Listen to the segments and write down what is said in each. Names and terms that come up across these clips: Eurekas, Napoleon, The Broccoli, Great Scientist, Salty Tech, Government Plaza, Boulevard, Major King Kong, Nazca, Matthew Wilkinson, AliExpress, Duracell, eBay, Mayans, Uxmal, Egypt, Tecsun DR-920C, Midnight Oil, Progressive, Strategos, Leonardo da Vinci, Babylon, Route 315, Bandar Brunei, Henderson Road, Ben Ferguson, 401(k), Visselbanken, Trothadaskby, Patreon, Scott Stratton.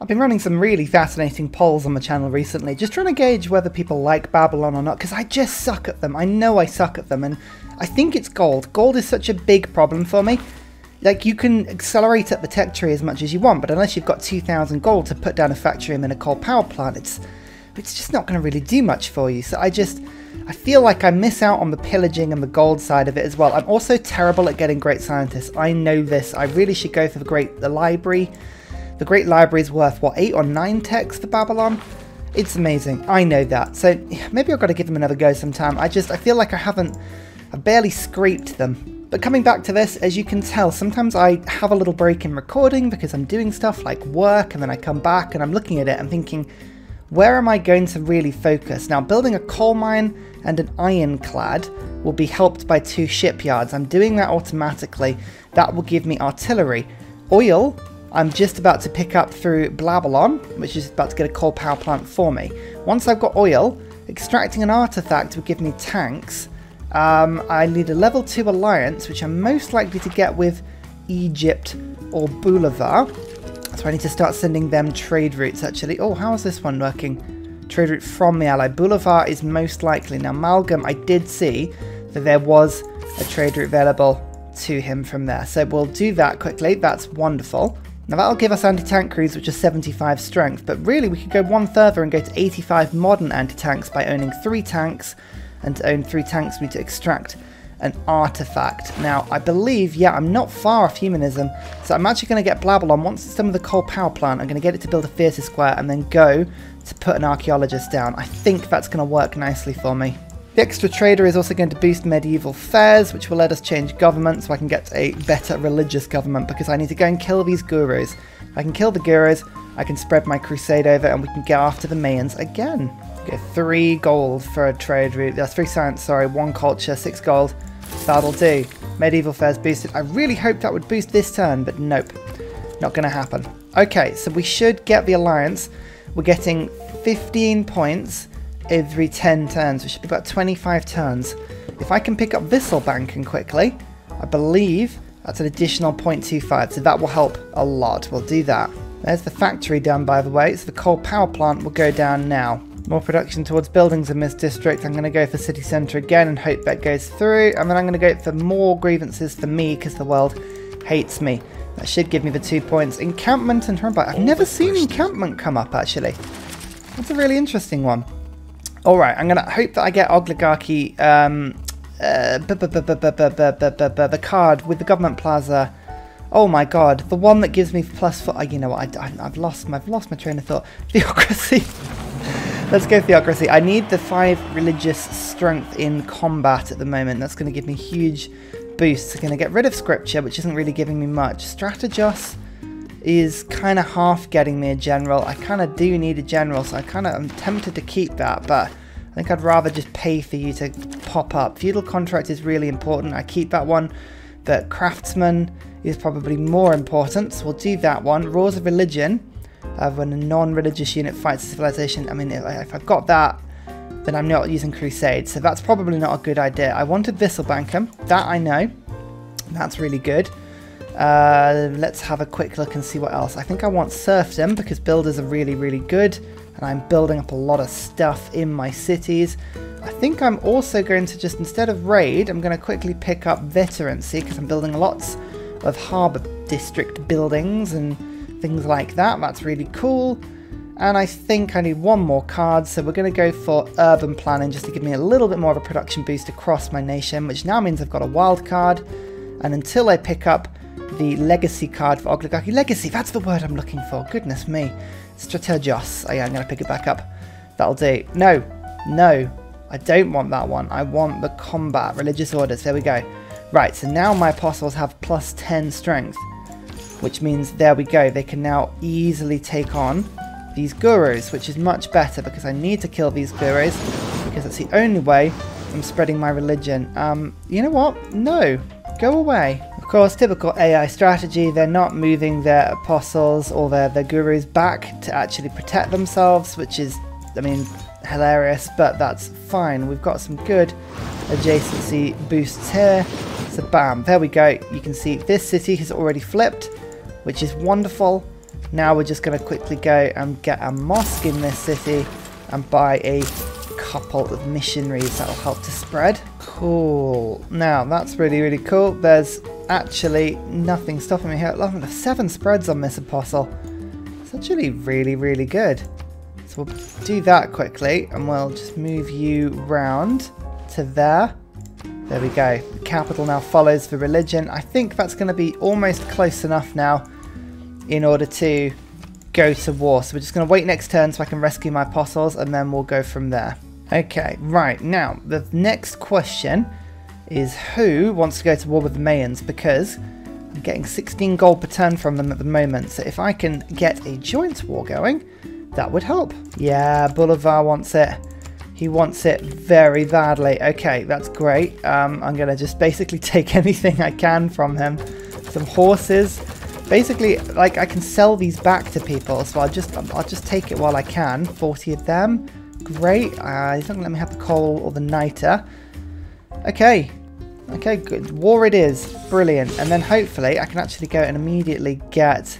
I've been running some really fascinating polls on my channel recently, just trying to gauge whether people like Babylon or not, because I just suck at them. I know I suck at them, and I think it's gold. Gold is such a big problem for me. Like, you can accelerate up the tech tree as much as you want, but unless you've got 2,000 gold to put down a factory and then a coal power plant, it's just not going to really do much for you. So I feel like I miss out on the pillaging and the gold side of it as well. I'm also terrible at getting great scientists. I know this. I really should go for the library. The Great Library is worth, what, 8 or 9 techs for Babylon? It's amazing. I know that. So maybe I've got to give them another go sometime. I feel like I barely scraped them. But coming back to this, as you can tell, sometimes I have a little break in recording because I'm doing stuff like work, and then I come back and I'm looking at it and thinking, where am I going to really focus? Now, building a coal mine and an ironclad will be helped by 2 shipyards. I'm doing that automatically. That will give me artillery. Oil, I'm just about to pick up through Babylon, which is about to get a coal power plant for me. Once I've got oil, extracting an artifact will give me tanks. I need a level 2 alliance, which I'm most likely to get with Egypt or Boulevard. So I need to start sending them trade routes, actually. Oh, how is this one working? Trade route from the ally. Boulevard is most likely. Now, Malcolm, I did see that there was a trade route available to him from there. So we'll do that quickly. That's wonderful. Now that'll give us anti-tank crews, which are 75 strength, but really we could go one further and go to 85 modern anti-tanks by owning 3 tanks, and to own 3 tanks we need to extract an artifact. Now I believe, yeah, I'm not far off humanism, so I'm actually going to get Babylon. Once it's done with the coal power plant, I'm going to get it to build a theatre square and then go to put an archaeologist down. I think that's going to work nicely for me. The extra trader is also going to boost medieval fairs, which will let us change government so I can get a better religious government, because I need to go and kill these gurus. If I can kill the gurus, I can spread my crusade over and we can get after the Mayans again. Get 3 gold for a trade route. That's 3 science, sorry, 1 culture, 6 gold. That'll do. Medieval fairs boosted. I really hoped that would boost this turn, but nope. Not going to happen. Okay, so we should get the alliance. We're getting 15 points every 10 turns, which should be about 25 turns. If I can pick up Visselbanken quickly, I believe that's an additional 0.25, so that will help a lot. We'll do that. There's the factory done, by the way, so the coal power plant will go down now. More production towards buildings in this district. I'm going to go for city centre again and hope that goes through, and then I'm going to go for more grievances for me because the world hates me. That should give me the 2 points. Encampment and Turnback. I've never seen encampment come up, actually. That's a really interesting one. Alright, I'm going to hope that I get Oligarchy, the card with the Government Plaza. Oh my god, the one that gives me +4. You know what, I've lost my train of thought. Theocracy. Let's go Theocracy. I need the 5 religious strength in combat at the moment. That's going to give me huge boosts. I'm going to get rid of Scripture, which isn't really giving me much. Strategos is kind of half getting me a general. I kind of do need a general, so I kind of am tempted to keep that, but I think I'd rather just pay for you to pop up. Feudal contract is really important. I keep that one, but craftsman is probably more important, so we'll do that one. Rules of religion, when a non-religious unit fights civilization. I mean, if I've got that, then I'm not using crusade, so that's probably not a good idea. I wanted Visselbanken, that I know. That's really good. Let's have a quick look and see what else. I think I want serfdom because builders are really, really good, and I'm building up a lot of stuff in my cities. I think I'm also going to just, instead of raid, I'm going to quickly pick up veterancy because I'm building lots of harbour district buildings and things like that. That's really cool. And I think I need 1 more card, so we're going to go for urban planning just to give me a little bit more of a production boost across my nation, which now means I've got a wild card. And until I pick up the legacy card for Oligarchy. Legacy, that's the word I'm looking for. Goodness me. Strategos. Oh yeah, I'm going to pick it back up. That'll do. No. No. I don't want that one. I want the combat. Religious orders. There we go. Right, so now my apostles have +10 strength. Which means, there we go. They can now easily take on these gurus, which is much better because I need to kill these gurus. Because that's the only way I'm spreading my religion. You know what? No. Go away. Of course, typical AI strategy, they're not moving their apostles or their gurus back to actually protect themselves, which is, I mean, hilarious, but that's fine. We've got some good adjacency boosts here. So bam, there we go. You can see this city has already flipped, which is wonderful. Now we're just going to quickly go and get a mosque in this city and buy a couple of missionaries that'll help to spread. Cool. Now that's really, really cool. There's actually nothing stopping me here. I've got 7 spreads on this apostle. It's actually really, really good. So we'll do that quickly and we'll just move you round to there. There we go. The capital now follows for religion. I think that's going to be almost close enough now in order to go to war. So we're just going to wait next turn so I can rescue my apostles and then we'll go from there. Okay, right. Now, the next question is who wants to go to war with the Mayans, because I'm getting 16 gold per turn from them at the moment. So if I can get a joint war going, that would help. Yeah, Boulevard wants it. He wants it very badly. Okay, that's great. I'm going to just basically take anything I can from him. Some horses. Basically, like, I can sell these back to people, so I'll just take it while I can. 40 of them. Great. He's not going to let me have the coal or the niter. Okay. Okay, good. War it is. Brilliant. And then hopefully I can actually go and immediately get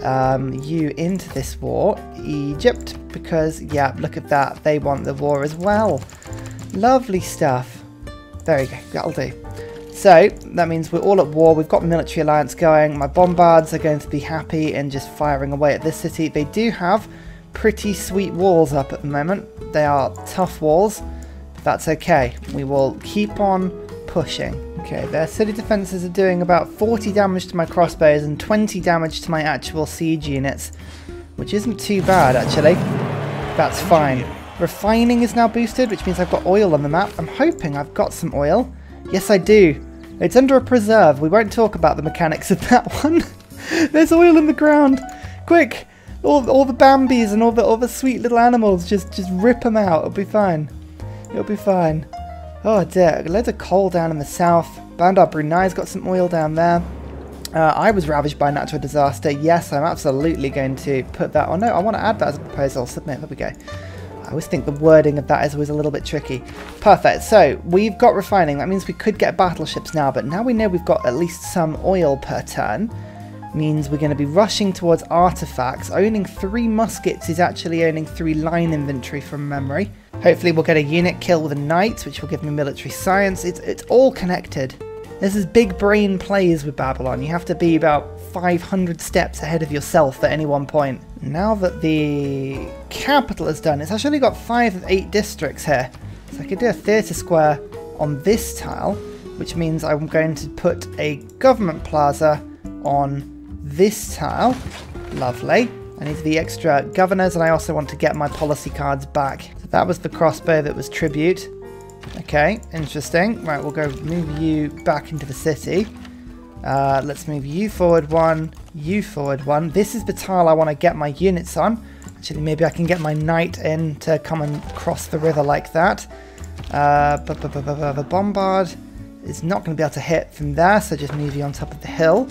you into this war, Egypt, because, yeah, look at that. They want the war as well. Lovely stuff. There you go. That'll do. So that means we're all at war. We've got military alliance going. My bombards are going to be happy and just firing away at this city. They do have pretty sweet walls up at the moment. They are tough walls, but that's okay. We will keep on pushing. Okay, their city defenses are doing about 40 damage to my crossbows and 20 damage to my actual siege units, which isn't too bad actually. That's fine. Refining is now boosted, which means I've got oil on the map. I'm hoping I've got some oil. Yes, I do. It's under a preserve. We won't talk about the mechanics of that one. There's oil in the ground. Quick! All the Bambis and all the sweet little animals, just rip them out. It'll be fine. It'll be fine. Oh dear. Loads of coal down in the south. Bandar Brunei's got some oil down there. I was ravaged by a natural disaster. Yes, I'm absolutely going to put that on. Oh, no, I want to add that as a proposal. Submit. There we go. I always think the wording of that is always a little bit tricky. Perfect. So we've got refining. That means we could get battleships now, but now we know we've got at least some oil per turn. Means we're going to be rushing towards artifacts. Owning 3 muskets is actually owning 3 line inventory from memory. Hopefully we'll get a unit kill with a knight, which will give me military science. It's all connected. This is big brain plays with Babylon. You have to be about 500 steps ahead of yourself at any one point. Now that the capital is done, it's actually got 5 of 8 districts here. So I could do a theatre square on this tile, which means I'm going to put a government plaza on this tile. Lovely. I need the extra governors, and I also want to get my policy cards back. So that was the crossbow that was tribute. Okay, interesting. Right, we'll go move you back into the city. Let's move you forward 1, you forward 1. This is the tile I want to get my units on. Actually, maybe I can get my knight in to come and cross the river like that. The bombard is not going to be able to hit from there, so just move you on top of the hill.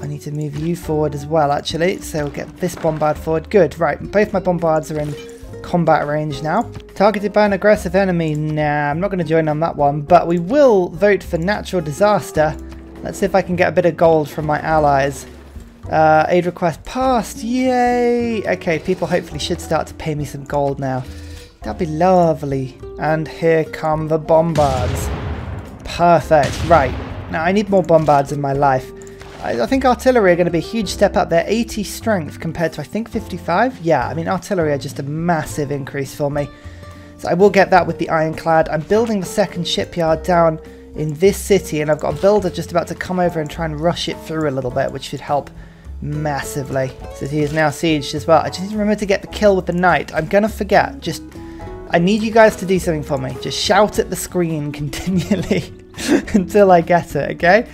I need to move you forward as well, actually, so we'll get this bombard forward. Good, right, both my bombards are in combat range now. Targeted by an aggressive enemy. Nah, I'm not going to join on that one, but we will vote for natural disaster. Let's see if I can get a bit of gold from my allies. Aid request passed. Yay! Okay, people hopefully should start to pay me some gold now. That'd be lovely. And here come the bombards. Perfect. Right. Now I need more bombards in my life. I think artillery are going to be a huge step up. They're 80 strength compared to, I think, 55. Yeah, I mean, artillery are just a massive increase for me. So I will get that with the ironclad. I'm building the second shipyard down in this city, and I've got a builder just about to come over and try and rush it through a little bit, which should help massively. So he is now sieged as well. I just need to remember to get the kill with the knight. I'm gonna forget. Just, I need you guys to do something for me. Just shout at the screen continually until I get it. Okay,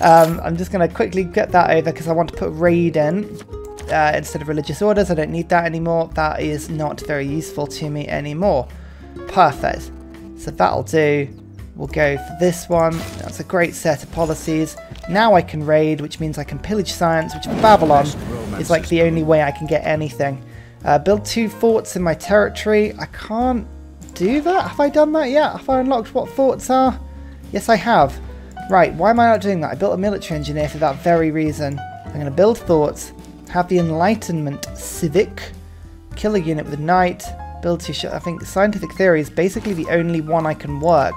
I'm just gonna quickly get that over because I want to put raid in instead of religious orders. I don't need that anymore. That is not very useful to me anymore. Perfect. So that'll do. We'll go for this one. That's a great set of policies. Now I can raid, which means I can pillage science, which for Babylon is like the only way I can get anything. Build 2 forts in my territory. I can't do that. Have I done that yet? Have I unlocked what forts are? Yes, I have. Right, why am I not doing that? I built a military engineer for that very reason. I'm going to build forts. Have the Enlightenment Civic. Kill a unit with a knight. Build two ships. I think Scientific Theory is basically the only one I can work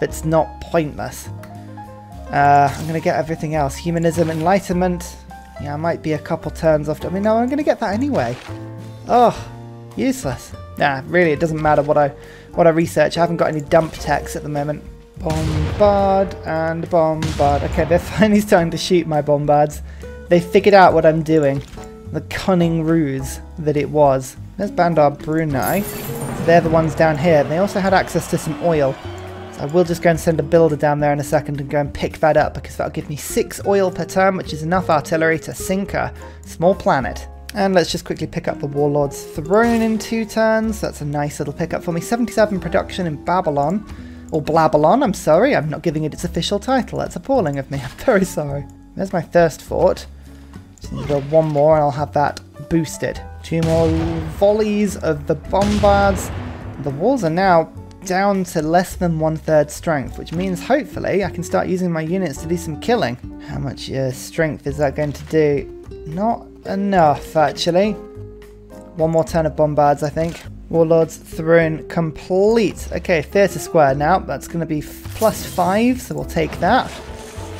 that's not pointless. I'm going to get everything else. Humanism, Enlightenment. Yeah, I might be a couple turns off. I mean, no, I'm going to get that anyway. Oh, useless. Nah, really, it doesn't matter what I research. I haven't got any dump techs at the moment. Bombard and bombard. Okay, they're finally starting to shoot my bombards. They figured out what I'm doing. The cunning ruse that it was. There's Bandar Brunei. They're the ones down here. They also had access to some oil. So I will just go and send a builder down there in a second and go and pick that up, because that'll give me 6 oil per turn, which is enough artillery to sink a small planet. And let's just quickly pick up the Warlord's Throne in 2 turns. That's a nice little pickup for me. 77 production in Babylon. Or Blabalon, I'm sorry. I'm not giving it its official title. That's appalling of me. I'm very sorry. There's my Thirst Fort. Just need to build one more and I'll have that boosted. 2 more volleys of the bombards. The walls are now down to less than 1/3 strength, which means hopefully I can start using my units to do some killing. How much strength is that going to do? Not enough, actually. One more turn of bombards, I think. Warlord's Throne complete. Okay, theatre square now. That's going to be +5, so we'll take that.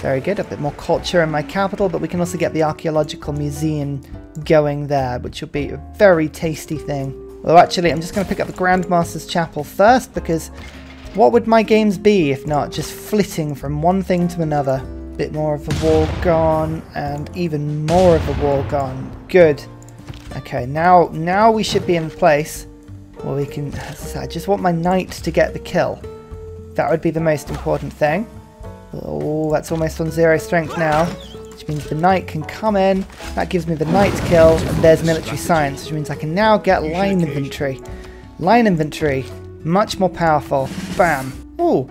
Very good. A bit more culture in my capital, but we can also get the archaeological museum going there, which will be a very tasty thing. Although actually, I'm just going to pick up the Grandmaster's Chapel first, because what would my games be if not just flitting from one thing to another? Bit more of the wall gone, and even more of the wall gone. Good. Okay, now we should be in place where we can... I just want my knight to get the kill. That would be the most important thing. Oh, that's almost on 0 strength now, which means the knight can come in. That gives me the knight kill, and there's military science, which means I can now get line inventory. Line inventory, much more powerful. Bam. Oh,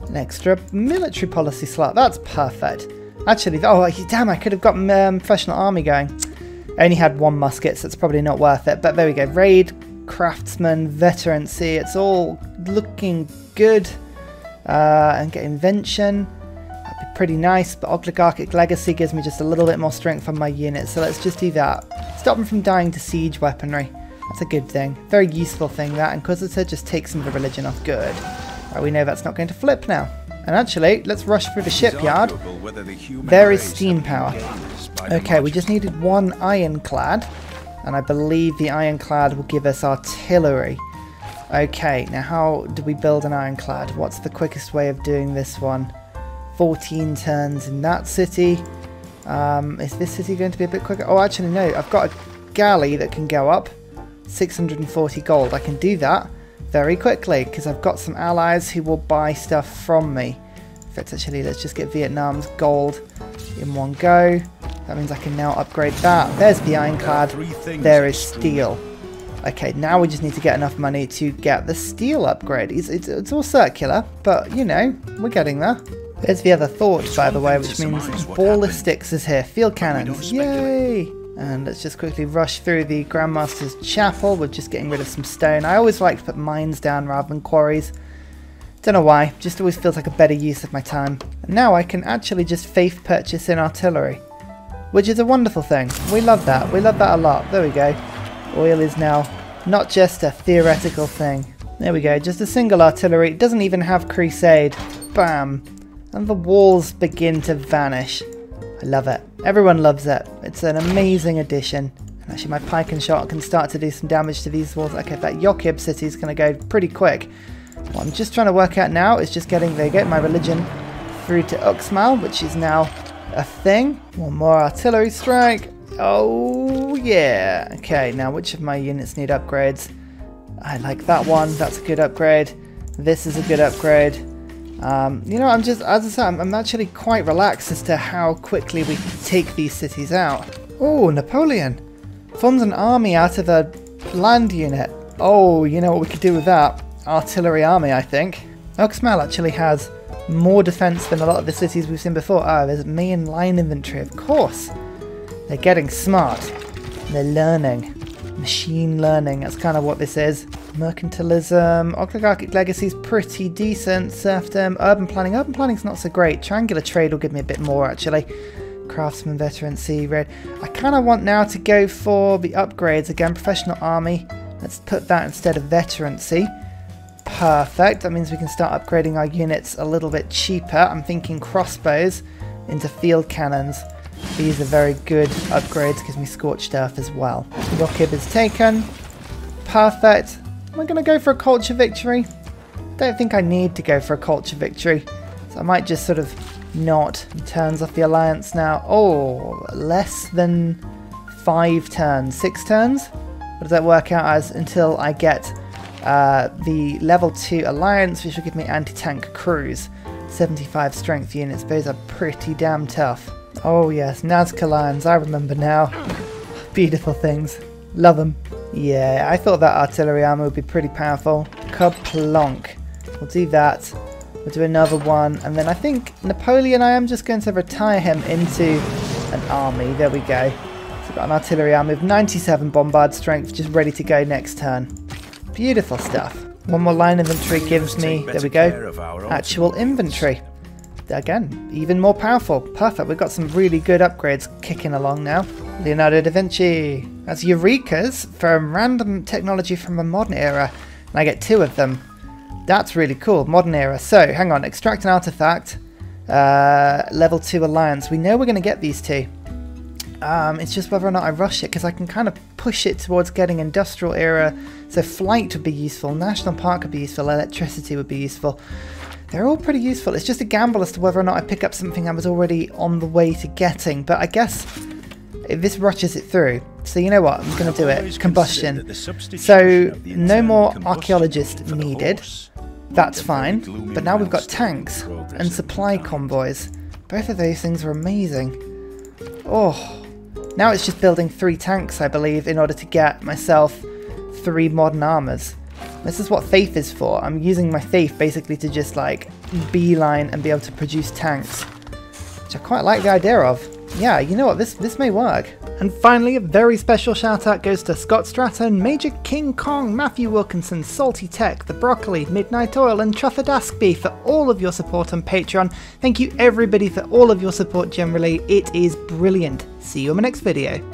an extra military policy slot. That's perfect. Actually, oh, damn, I could have got professional army going. I only had 1 musket, so it's probably not worth it. But there we go. Raid, craftsman, veterancy. It's all looking good. And get invention. That'd be pretty nice, but oligarchic legacy gives me just a little bit more strength on my unit, so let's just do that. Stop them from dying to siege weaponry. That's a good thing. Very useful thing, that. And Inquisitor just takes some of the religion off. Good. Right, we know that's not going to flip now. And actually, let's rush through the shipyard. There is steam power. Okay, we just needed 1 ironclad, and I believe the ironclad will give us artillery. Okay, now how do we build an ironclad? What's the quickest way of doing this one? 14 turns in that city. Is this city going to be a bit quicker? Oh, actually, no. I've got a galley that can go up. 640 gold. I can do that very quickly because I've got some allies who will buy stuff from me. In fact, actually, let's just get Vietnam's gold in one go. That means I can now upgrade that. There's the ironclad. There is steel. Okay, now we just need to get enough money to get the steel upgrade. It's all circular, but, you know, we're getting there. There's the other thought, by the way, which means ballistics is here. Field cannons. Yay! And let's just quickly rush through the Grandmaster's Chapel. We're just getting rid of some stone. I always like to put mines down rather than quarries. Don't know why. Just always feels like a better use of my time. And now I can actually just faith purchase in artillery, which is a wonderful thing. We love that. We love that a lot. There we go. Oil is now not just a theoretical thing. There we go, just a single artillery. It doesn't even have crusade. Bam. And the walls begin to vanish. I love it. Everyone loves it. It's an amazing addition. And actually my pike and shot can start to do some damage to these walls. Okay, that Yokib city is going to go pretty quick. What I'm just trying to work out now is just getting, there you go, my religion through to Uxmal, which is now a thing. One more artillery strike. Oh yeah. Okay, now which of my units need upgrades? I like that one. That's a good upgrade. This is a good upgrade. You know, I'm just, as I said, I'm actually quite relaxed as to how quickly we take these cities out. Oh, Napoleon forms an army out of a land unit. Oh, you know what we could do with that? Artillery army, I think. Uxmal actually has more defense than a lot of the cities we've seen before. Oh, there's main line inventory, of course. They're getting smart. They're learning. Machine learning, that's kind of what this is. Mercantilism, oligarchic legacy's pretty decent. Serfdom, urban planning. Urban planning's not so great. Triangular trade will give me a bit more, actually. craftsman, veteran, sea red. I kind of want now to go for the upgrades again. Professional army. Let's put that instead of veterancy. Perfect. That means we can start upgrading our units a little bit cheaper. I'm thinking crossbows into field cannons. These are very good upgrades because we scorched earth as well. Yokib is taken. Perfect. Am I going to go for a culture victory? I don't think I need to go for a culture victory. So I might just sort of not. He turns off the alliance now. Oh, less than 5 turns. 6 turns? What does that work out as until I get the level 2 alliance, which will give me anti-tank crews. 75 strength units. Those are pretty damn tough. Oh yes, Nazca lines. I remember now. Beautiful things. Love them. Yeah, I thought that artillery armor would be pretty powerful. Kaplonk. We'll do that. We'll do another one. And then I think Napoleon, I am just going to retire him into an army. There we go. So we've got an artillery army of 97 bombard strength, just ready to go next turn. Beautiful stuff. One more line inventory gives me, there we go, actual inventory. Again, even more powerful. Perfect. We've got some really good upgrades kicking along now. Leonardo da Vinci. That's Eureka's from random technology from a modern era. And I get 2 of them. That's really cool. Modern era. So, hang on. Extract an artifact. Level 2 alliance. We know we're going to get these 2. It's just whether or not I rush it, because I can kind of push it towards getting industrial era. So flight would be useful. National park would be useful. Electricity would be useful. They're all pretty useful. It's just a gamble as to whether or not I pick up something I was already on the way to getting. But I guess if this rushes it through. So you know what? I'm going to do it. Combustion. So no more archaeologist needed. That's fine. But now we've got tanks and supply convoys. Both of those things are amazing. Oh. Now it's just building 3 tanks, I believe, in order to get myself 3 modern armors. This is what faith is for. I'm using my faith basically to just like beeline and be able to produce tanks, which I quite like the idea of. Yeah, you know what, this may work. And finally, a very special shout out goes to Scott Stratton, Major King Kong, Matthew Wilkinson, Salty Tech, The Broccoli, Midnight Oil and Trothadaskby for all of your support on Patreon. Thank you everybody for all of your support generally. It is brilliant. See you in my next video.